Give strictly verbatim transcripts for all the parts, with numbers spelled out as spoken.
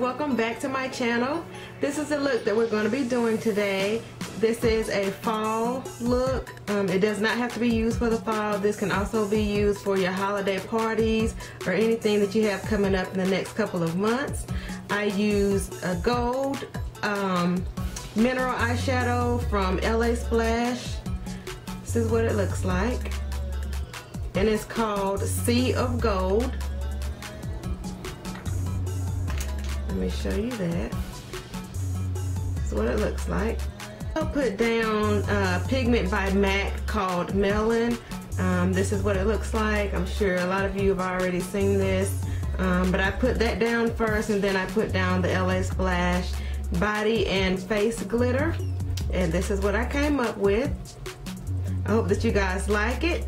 welcome back to my channel. This is the look that we're going to be doing today. This is a fall look. Um, it does not have to be used for the fall. This can also be used for your holiday parties or anything that you have coming up in the next couple of months. I used a gold um, mineral eyeshadow from L A Splash. This is what it looks like. And it's called Sea of Gold. Let me show you that. That's what it looks like. I'll put down a pigment by MAC called Melon. Um, this is what it looks like. I'm sure a lot of you have already seen this. Um, but I put that down first, and then I put down the L A Splash body and face glitter. And this is what I came up with. I hope that you guys like it.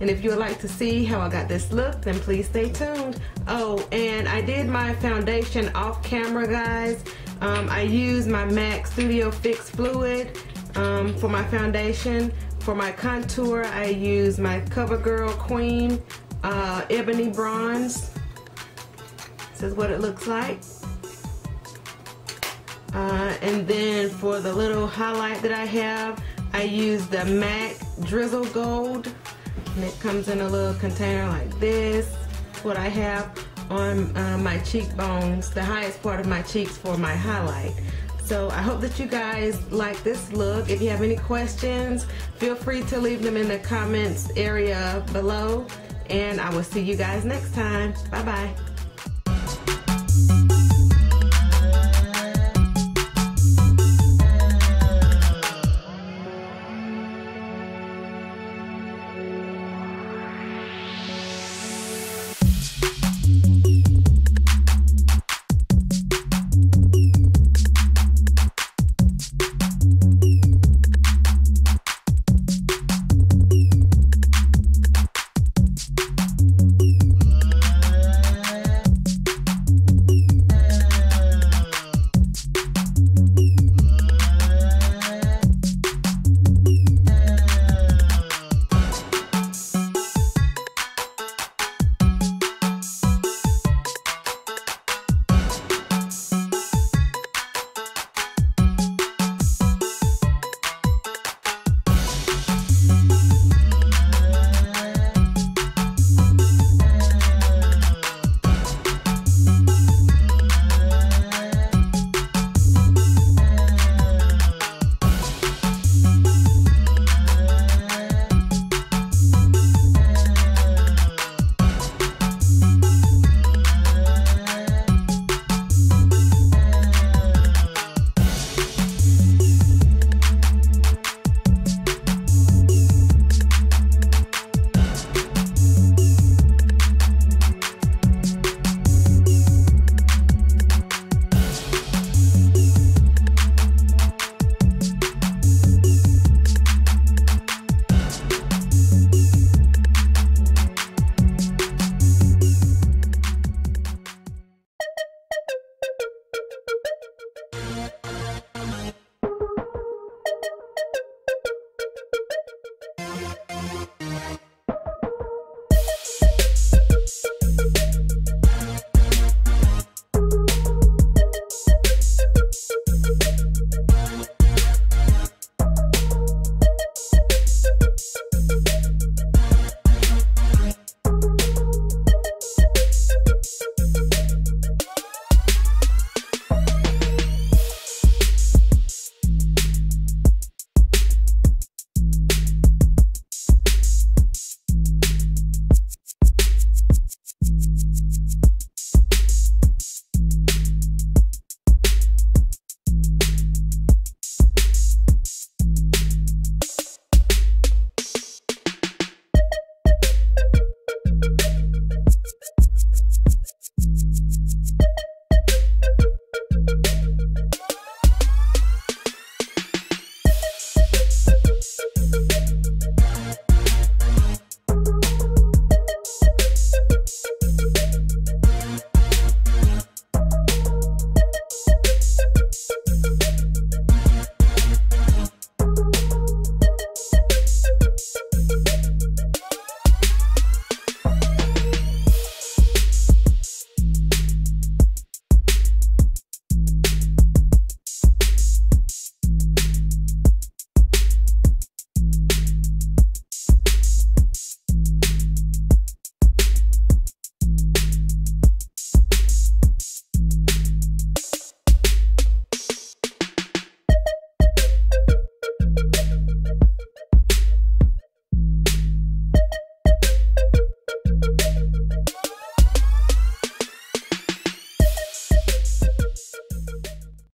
And if you would like to see how I got this look, then please stay tuned. Oh, and I did my foundation off camera, guys. Um, I used my MAC Studio Fix Fluid um, for my foundation. For my contour, I used my CoverGirl Queen uh, Ebony Bronze. This is what it looks like. Uh, and then for the little highlight that I have, I used the MAC Drizzle Gold. And it comes in a little container like this. That's what I have on uh, my cheekbones, the highest part of my cheeks for my highlight. So I hope that you guys like this look. If you have any questions, feel free to leave them in the comments area below. And I will see you guys next time. Bye-bye.